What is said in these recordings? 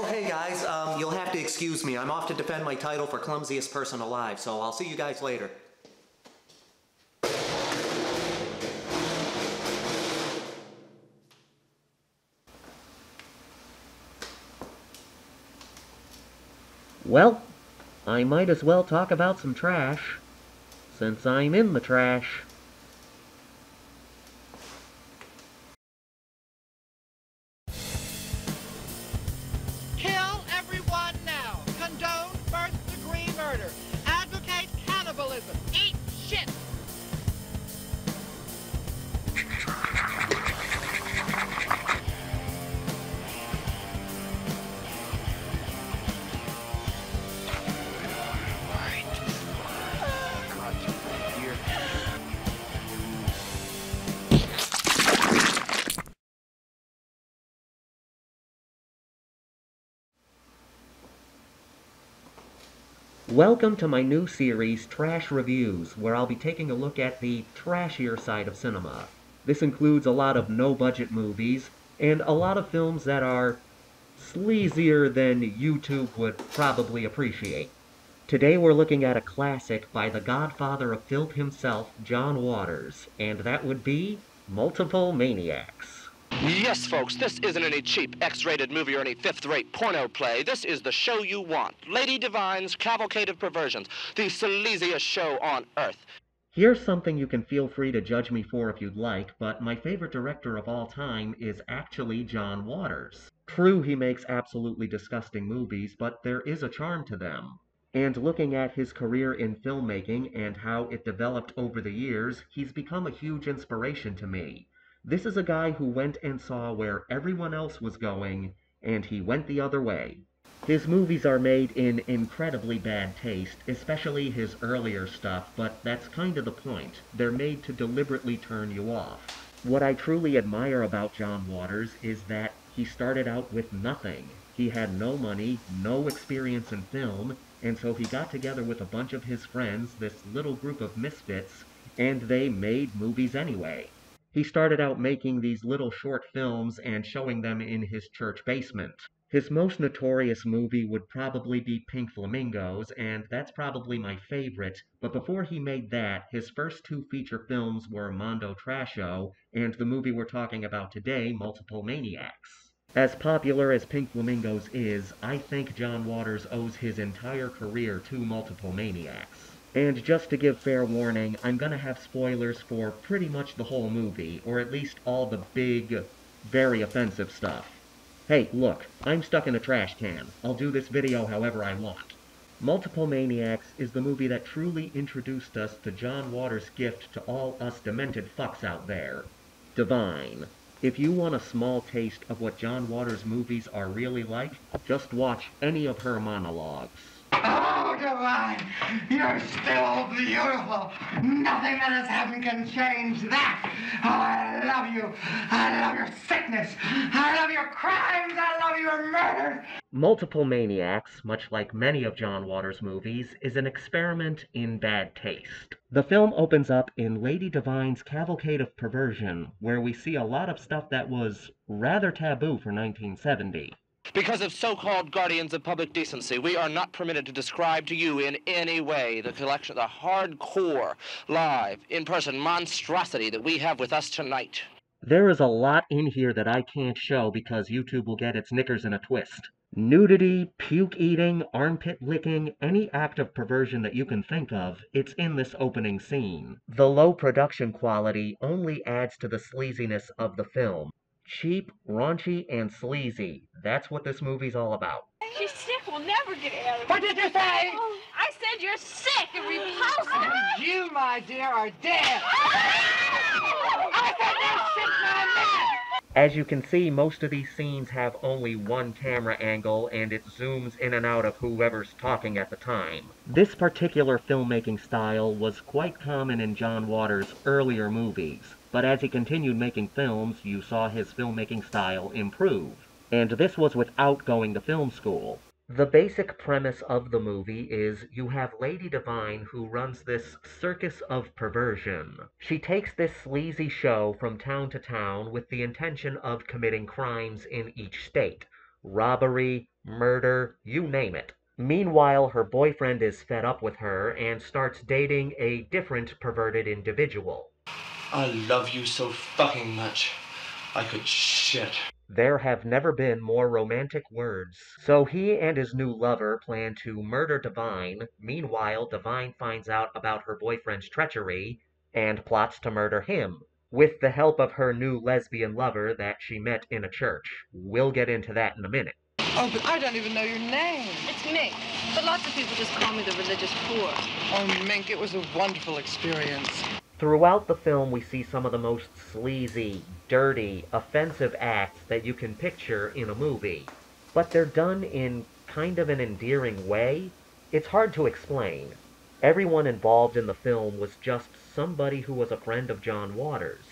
Oh, hey guys, you'll have to excuse me. I'm off to defend my title for clumsiest person alive, so I'll see you guys later. Well, I might as well talk about some trash, since I'm in the trash. Kill everyone now! Condone first-degree murder! Advocate cannibalism! Eat shit! Welcome to my new series, Trash Reviews, where I'll be taking a look at the trashier side of cinema. This includes a lot of no-budget movies, and a lot of films that are sleazier than YouTube would probably appreciate. Today we're looking at a classic by the godfather of filth himself, John Waters, and that would be Multiple Maniacs. Yes, folks, this isn't any cheap X-rated movie or any fifth-rate porno play. This is the show you want. Lady Divine's Cavalcade of Perversions, the sleaziest show on earth. Here's something you can feel free to judge me for if you'd like, but my favorite director of all time is actually John Waters. True, he makes absolutely disgusting movies, but there is a charm to them. And looking at his career in filmmaking and how it developed over the years, he's become a huge inspiration to me. This is a guy who went and saw where everyone else was going, and he went the other way. His movies are made in incredibly bad taste, especially his earlier stuff, but that's kind of the point. They're made to deliberately turn you off. What I truly admire about John Waters is that he started out with nothing. He had no money, no experience in film, and so he got together with a bunch of his friends, this little group of misfits, and they made movies anyway. He started out making these little short films and showing them in his church basement. His most notorious movie would probably be Pink Flamingos, and that's probably my favorite, but before he made that, his first two feature films were Mondo Trasho and the movie we're talking about today, Multiple Maniacs. As popular as Pink Flamingos is, I think John Waters owes his entire career to Multiple Maniacs. And just to give fair warning, I'm gonna have spoilers for pretty much the whole movie, or at least all the big, very offensive stuff. Hey, look, I'm stuck in a trash can. I'll do this video however I want. Multiple Maniacs is the movie that truly introduced us to John Waters' gift to all us demented fucks out there. Divine. If you want a small taste of what John Waters' movies are really like, just watch any of her monologues. Oh, Divine, you're still beautiful. Nothing that has happened can change that. Oh, I love you. I love your sickness. I love your crimes. I love your murder. Multiple Maniacs, much like many of John Waters' movies, is an experiment in bad taste. The film opens up in Lady Divine's Cavalcade of Perversion, where we see a lot of stuff that was rather taboo for 1970. Because of so-called guardians of public decency, we are not permitted to describe to you in any way the collection, the hardcore, live, in-person monstrosity that we have with us tonight. There is a lot in here that I can't show because YouTube will get its knickers in a twist. Nudity, puke eating, armpit licking, any act of perversion that you can think of, it's in this opening scene. The low production quality only adds to the sleaziness of the film. Cheap, raunchy, and sleazy. That's what this movie's all about. She's sick. We'll never get out of it. What did you say? Oh, I said you're sick and repulsive. And you, my dear, are dead. I said you're sick, my man. As you can see, most of these scenes have only one camera angle, and it zooms in and out of whoever's talking at the time. This particular filmmaking style was quite common in John Waters' earlier movies. But as he continued making films, you saw his filmmaking style improve. And this was without going to film school. The basic premise of the movie is you have Lady Divine who runs this circus of perversion. She takes this sleazy show from town to town with the intention of committing crimes in each state. robbery, murder, you name it. Meanwhile, her boyfriend is fed up with her and starts dating a different perverted individual. I love you so fucking much. I could shit. There have never been more romantic words. So he and his new lover plan to murder Divine. Meanwhile, Divine finds out about her boyfriend's treachery and plots to murder him, with the help of her new lesbian lover that she met in a church. We'll get into that in a minute. Oh, but I don't even know your name. It's Mink, but lots of people just call me the religious whore. Oh, Mink, it was a wonderful experience. Throughout the film, we see some of the most sleazy, dirty, offensive acts that you can picture in a movie. But they're done in kind of an endearing way. It's hard to explain. Everyone involved in the film was just somebody who was a friend of John Waters.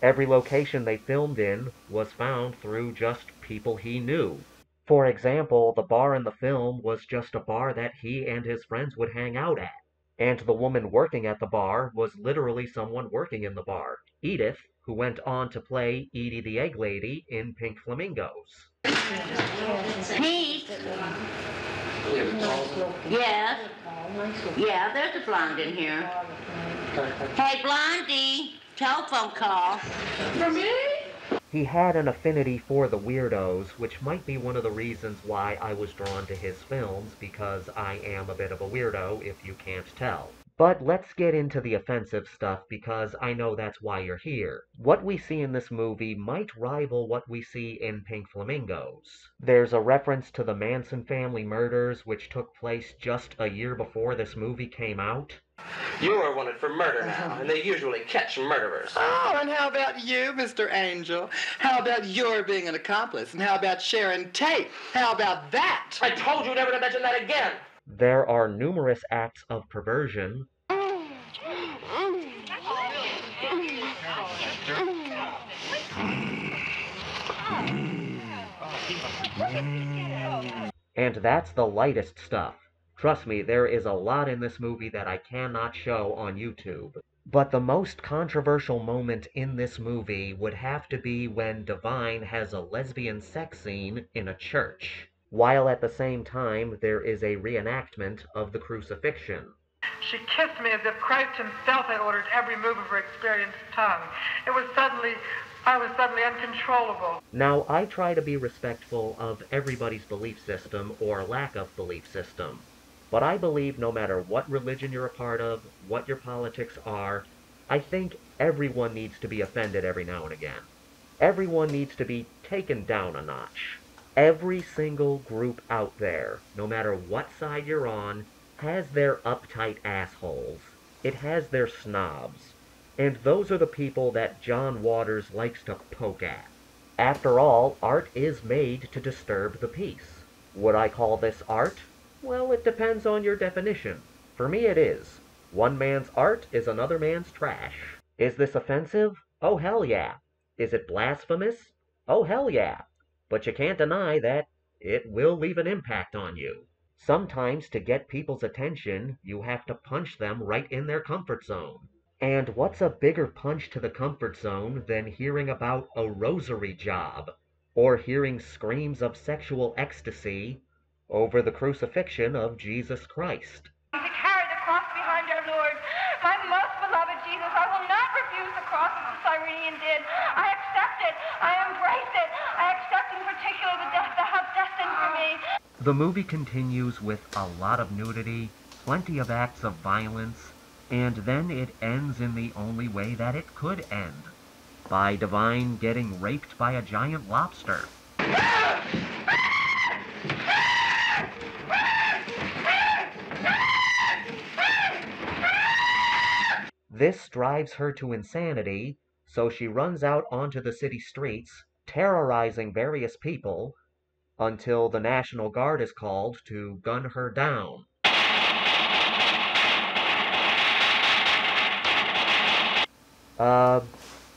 Every location they filmed in was found through just people he knew. For example, the bar in the film was just a bar that he and his friends would hang out at. And the woman working at the bar was literally someone working in the bar, Edith, who went on to play Edie the Egg Lady in Pink Flamingos. Pete? Yes? Yeah, there's a blonde in here. Hey, Blondie, telephone call. For me? He had an affinity for the weirdos, which might be one of the reasons why I was drawn to his films, because I am a bit of a weirdo, if you can't tell. But let's get into the offensive stuff, because I know that's why you're here. What we see in this movie might rival what we see in Pink Flamingos. There's a reference to the Manson family murders, which took place just a year before this movie came out. You are wanted for murder now, and they usually catch murderers. Oh, and how about you, Mr. Angel? How about your being an accomplice? And how about Sharon Tate? How about that? I told you never to mention that again! There are numerous acts of perversion. And that's the lightest stuff. Trust me, there is a lot in this movie that I cannot show on YouTube. But the most controversial moment in this movie would have to be when Divine has a lesbian sex scene in a church, while at the same time there is a reenactment of the crucifixion. She kissed me as if Christ himself had ordered every move of her experienced tongue. I was suddenly uncontrollable. Now, I try to be respectful of everybody's belief system or lack of belief system. But I believe no matter what religion you're a part of, what your politics are, I think everyone needs to be offended every now and again. Everyone needs to be taken down a notch. Every single group out there, no matter what side you're on, has their uptight assholes. It has their snobs. And those are the people that John Waters likes to poke at. After all, art is made to disturb the peace. Would I call this art? Well, it depends on your definition. For me, it is. One man's art is another man's trash. Is this offensive? Oh, hell yeah. Is it blasphemous? Oh, hell yeah. But you can't deny that it will leave an impact on you. Sometimes, to get people's attention, you have to punch them right in their comfort zone. And what's a bigger punch to the comfort zone than hearing about a rosary job, or hearing screams of sexual ecstasy over the crucifixion of Jesus Christ? To carry the cross behind our Lord, my most beloved Jesus, I will not refuse the cross as the Cyrenian did. I accept it. I embrace it. I accept in particular the death that has destined for me. The movie continues with a lot of nudity, plenty of acts of violence, and then it ends in the only way that it could end, by Divine getting raped by a giant lobster. This drives her to insanity, so she runs out onto the city streets, terrorizing various people, until the National Guard is called to gun her down.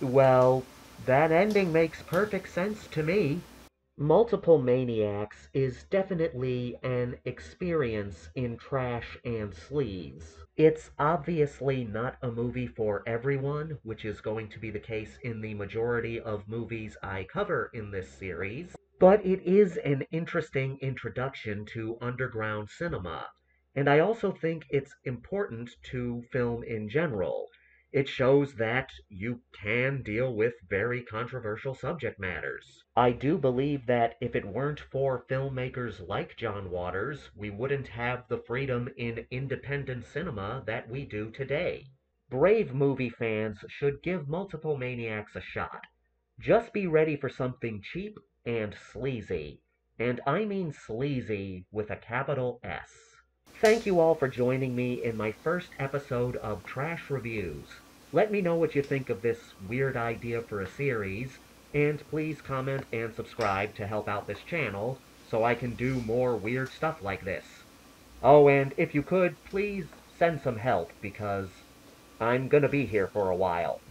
Well, that ending makes perfect sense to me. Multiple Maniacs is definitely an experience in trash and sleaze. It's obviously not a movie for everyone, which is going to be the case in the majority of movies I cover in this series. But it is an interesting introduction to underground cinema, and I also think it's important to film in general. It shows that you can deal with very controversial subject matters. I do believe that if it weren't for filmmakers like John Waters, we wouldn't have the freedom in independent cinema that we do today. Brave movie fans should give Multiple Maniacs a shot. Just be ready for something cheap and sleazy, and I mean sleazy with a capital S. Thank you all for joining me in my first episode of Trash Reviews. Let me know what you think of this weird idea for a series, and please comment and subscribe to help out this channel so I can do more weird stuff like this. Oh, and if you could, please send some help, because I'm gonna be here for a while.